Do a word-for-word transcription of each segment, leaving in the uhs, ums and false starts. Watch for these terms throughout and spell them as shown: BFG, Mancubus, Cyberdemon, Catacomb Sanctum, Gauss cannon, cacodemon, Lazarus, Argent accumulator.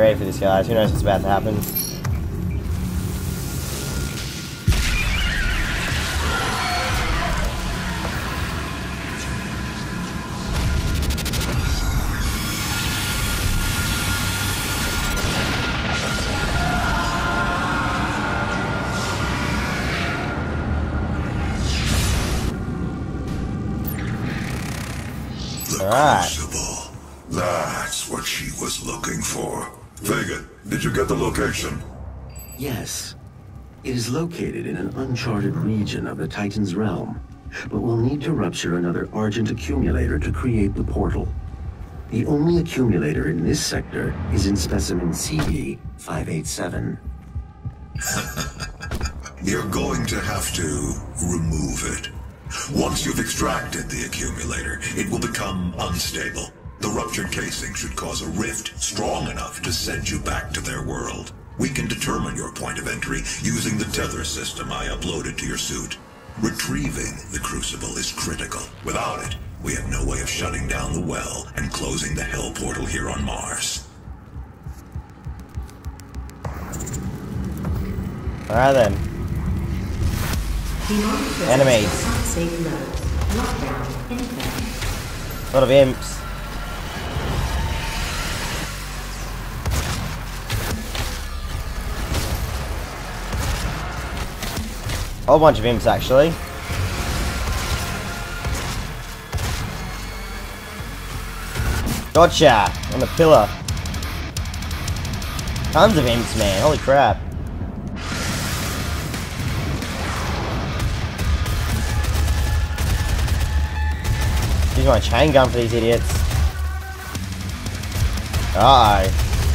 great for these guys. Who knows what's about to happen? Crucible. That's what she was looking for. Vega, did you get the location? Yes. It is located in an uncharted region of the Titan's realm, but we'll need to rupture another Argent accumulator to create the portal. The only accumulator in this sector is in specimen C D five eighty-seven. You're going to have to remove it. Once you've extracted the accumulator, it will become unstable. The ruptured casing should cause a rift strong enough to send you back to their world. We can determine your point of entry using the tether system I uploaded to your suit. Retrieving the crucible is critical. Without it, we have no way of shutting down the well and closing the hell portal here on Mars. All right then. Enemy. A lot of imps. A whole bunch of imps, actually. Gotcha! On the pillar. Tons of imps, man. Holy crap. Use my chain gun for these idiots. Uh oh,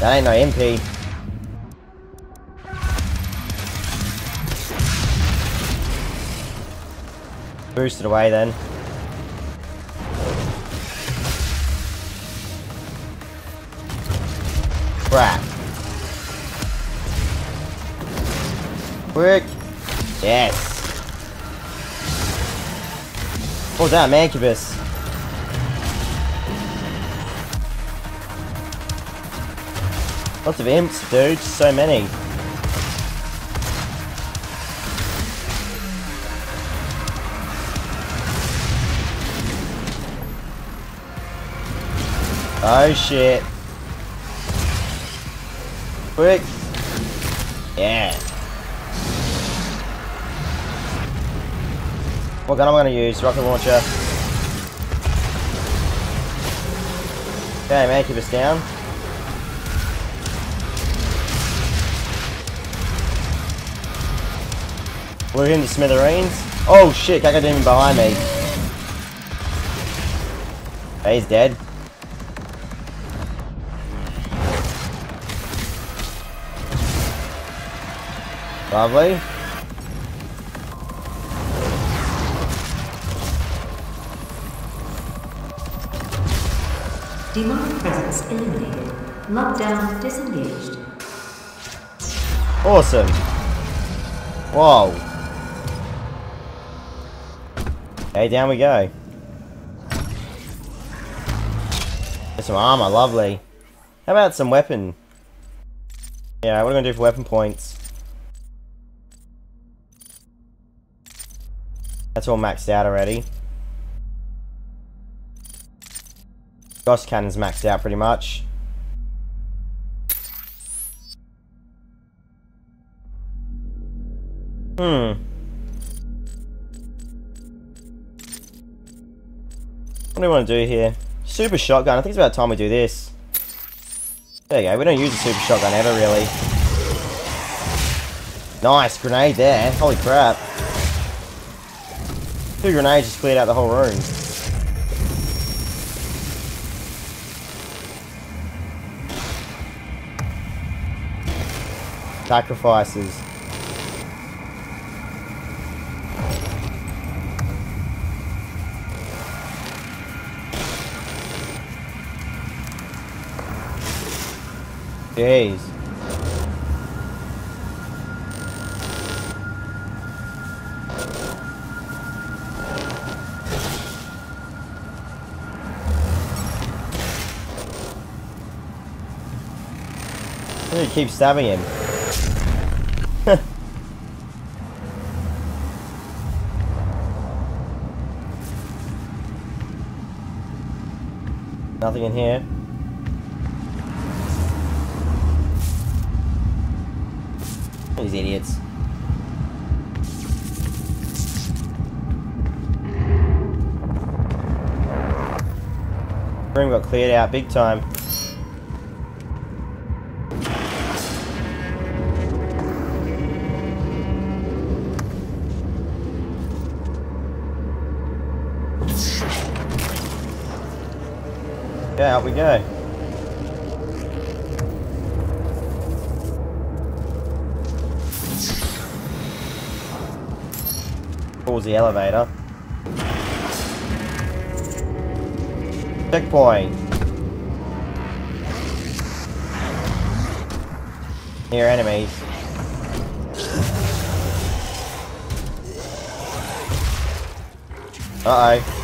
that ain't no M P. Boosted away then. Crap. Quick. Yes. What was that, Mancubus? Lots of imps, dude. So many. Oh shit. Quick. Yeah. What gun am I going to use? Rocket launcher. Okay, man. Keep us down. Blew him to smithereens. Oh shit, Cacodemon behind me. Hey, he's dead. Lovely. Demonic presence eliminated. Lockdown disengaged. Awesome. Whoa. Okay, down we go. There's some armor, lovely. How about some weapon? Yeah, what are we gonna do for weapon points? That's all maxed out already. Gauss cannon's maxed out pretty much. Hmm. What do we want to do here? Super shotgun. I think it's about time we do this. There you go. We don't use the super shotgun ever, really. Nice grenade there. Holy crap. Two grenades just cleared out the whole room. Sacrifices. Jeez. I need to keep stabbing him. Nothing in here. These idiots. Room got cleared out big time. Yeah, out we go. Towards the elevator. Checkpoint. Near enemies. Uh-oh.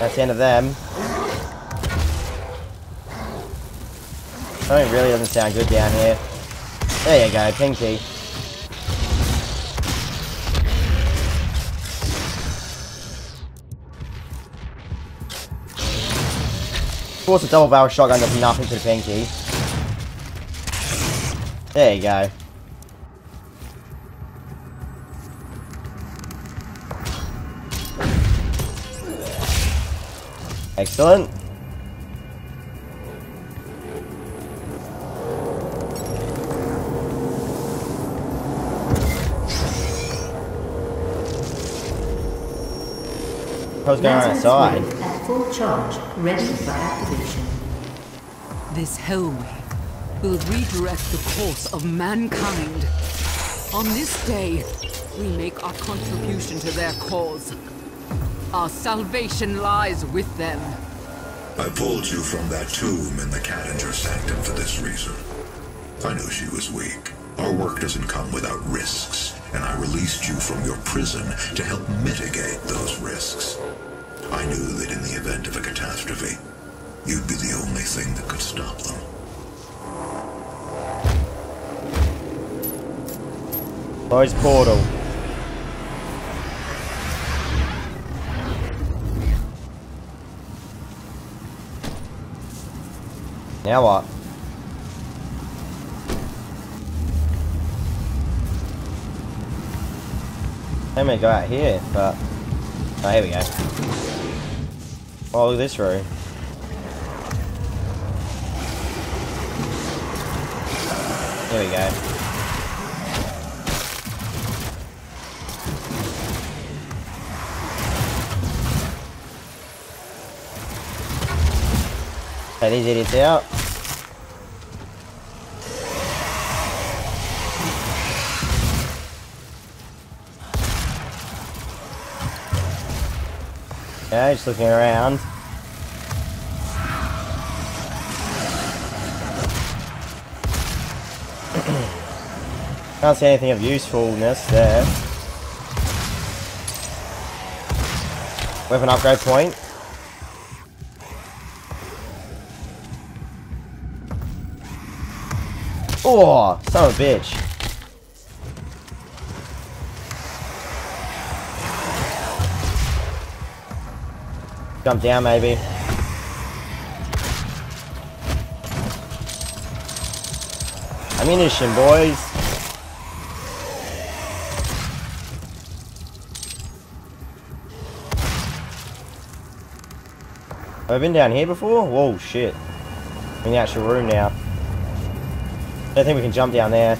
That's the end of them. Something really doesn't sound good down here. There you go, Pinky. Of course, a double barrel shotgun does nothing to Pinky. There you go. Excellent. What's going on outside? At full charge, ready for activation. This hellway will redirect the course of mankind. On this day, we make our contribution to their cause. Our salvation lies with them. I pulled you from that tomb in the Catacomb Sanctum for this reason. I knew she was weak. Our work doesn't come without risks, and I released you from your prison to help mitigate those risks. I knew that in the event of a catastrophe, you'd be the only thing that could stop them. Close portal. Now what? I may go out here, but... Oh, here we go. Oh, look at this room. Here we go. Take these idiots out. Yeah, just looking around. Can't see anything of usefulness there. Weapon upgrade point. Oh, son of a bitch. Jump down, maybe. Ammunition, boys. Have I been down here before? Whoa, shit. I'm in the actual room now. I don't think we can jump down there.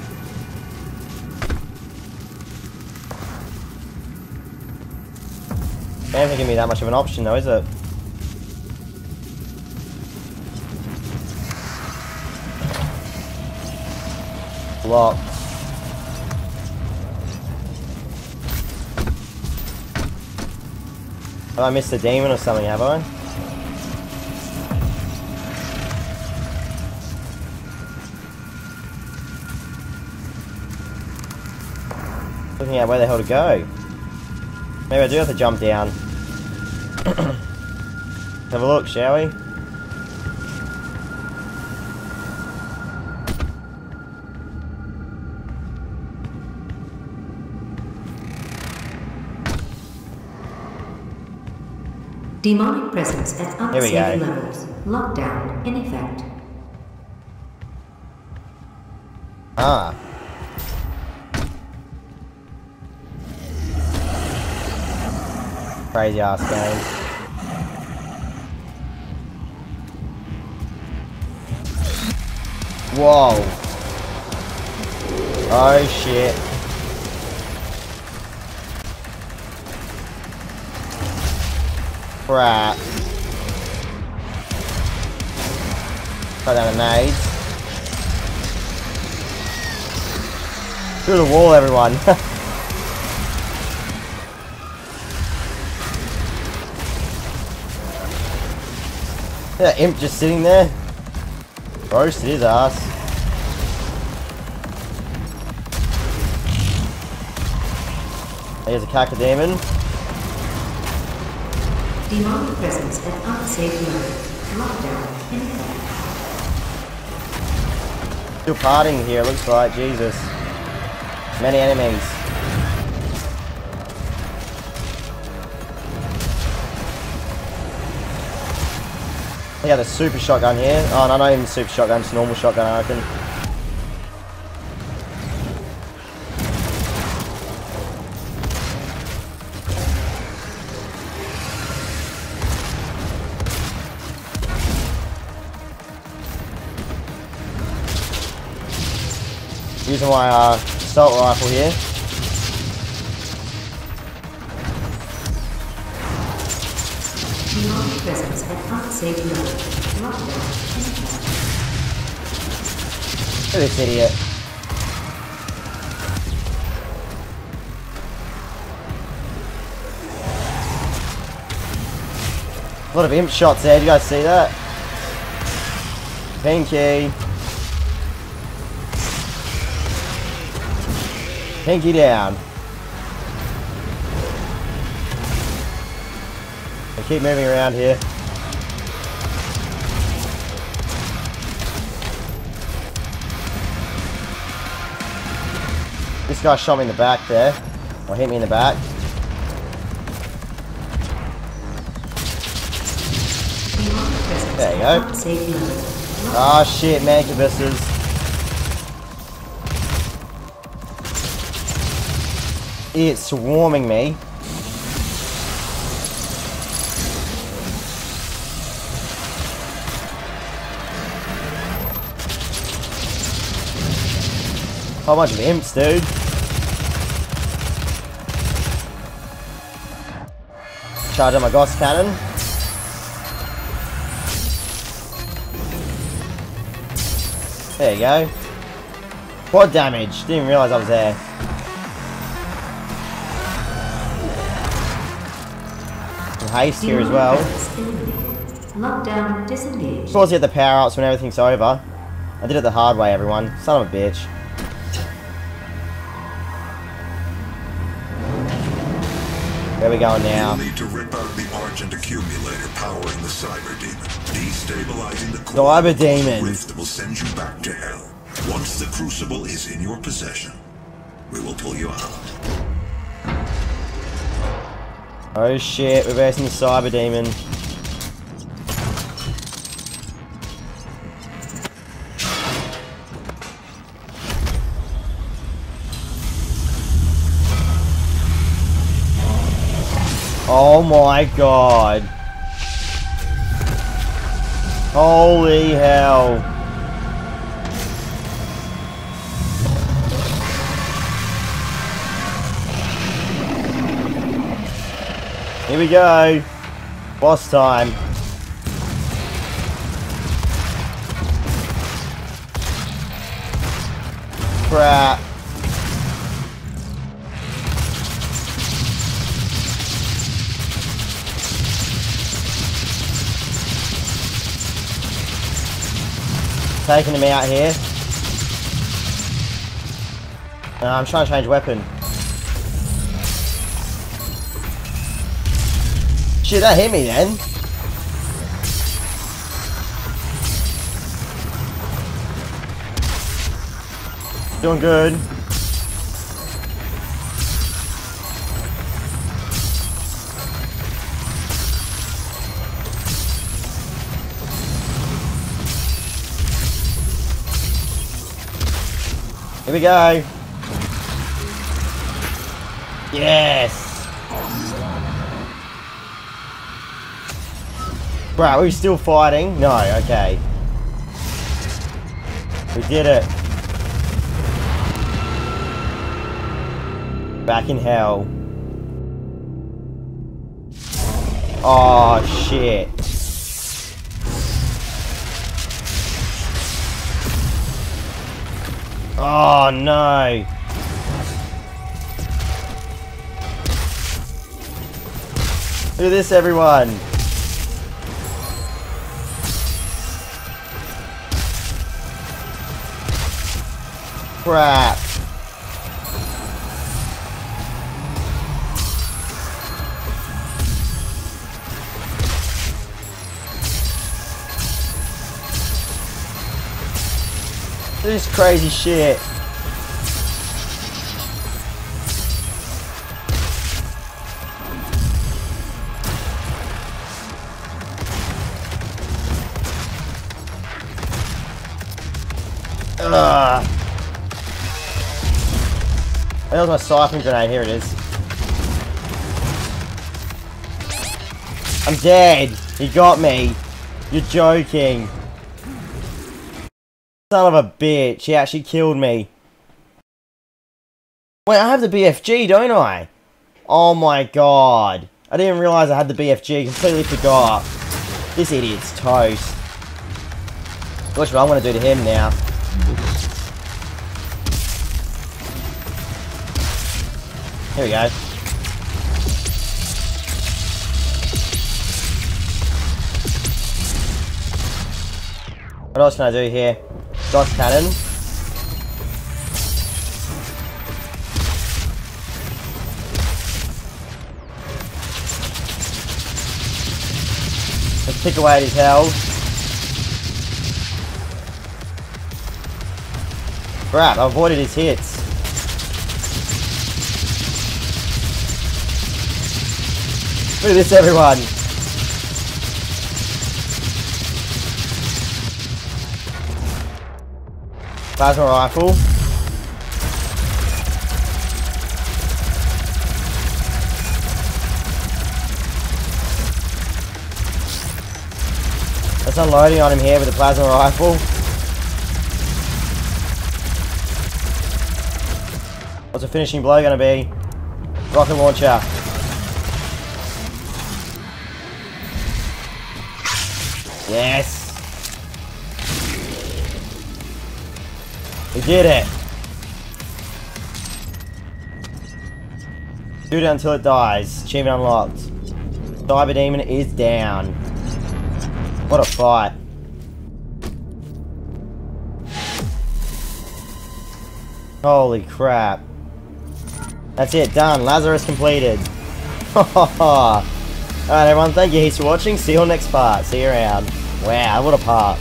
That doesn't give me that much of an option though, is it? Block. Have I missed a demon or something, have I? Looking at where the hell to go. Maybe I do have to jump down. Have a look, shall we? Demonic presence at unsafe levels. Lockdown in effect. Ah. Crazy ass guys. Whoa. Oh shit. Crap. Put down a nade. Through the wall, everyone. That imp just sitting there. Roasted his ass. There's a cacodemon. Demonic presence at unsafe level. Lockdown in effect. Still partying here, looks like. Jesus. Many enemies. He had a super shotgun here. Oh, no, not even super shotgun, just normal shotgun, I reckon. Using my uh, assault rifle here. Presence at unsafe level. Lockdown. Look at this idiot. A lot of imp shots there, do you guys see that? Pinky. Pinky down. Keep moving around here. This guy shot me in the back there. Or hit me in the back. There you go. Ah, oh, shit, Mancubuses. It's swarming me. How much of imps, dude? Charge on my Gauss cannon. There you go. Quad damage. Didn't even realise I was there. And haste here as well. Lockdown disengaged. Of course, you get the power ups when everything's over. I did it the hard way, everyone. Son of a bitch. Where we going now? You'll need to rip out the Argent accumulator powering the Cyberdemon, destabilizing the core rift that will send you back to hell. Once the crucible is in your possession, we will pull you out. Oh shit, we're versing the Cyberdemon. Oh my god. Holy hell. Here we go. Boss time. Crap. Taking him out here. No, I'm trying to change weapon. Shit, that hit me then. Doing good. Here we go. Yes. Bruh, are we still fighting? No, okay. We did it. Back in hell. Oh, shit. Oh, no. Look at this, everyone. Crap. This crazy shit. Ugh. That was my siphon grenade. Here it is. I'm dead. He got me. You're joking. Son of a bitch, he actually killed me. Wait, I have the B F G, don't I? Oh my god. I didn't realise I had the B F G, completely forgot. This idiot's toast. Watch what I want to do to him now. Here we go. What else can I do here? Dodge cannon. Let's pick away at his health. Crap, I avoided his hits. Look at this, everyone. Plasma rifle. That's unloading on him here with the plasma rifle. What's the finishing blow gonna be? Rocket launcher. Yes. We did it! Do it until it dies. Achievement unlocked. Cyberdemon is down. What a fight. Holy crap. That's it, done. Lazarus completed. Alright everyone, thank you heaps for watching. See you on next part. See you around. Wow, what a part.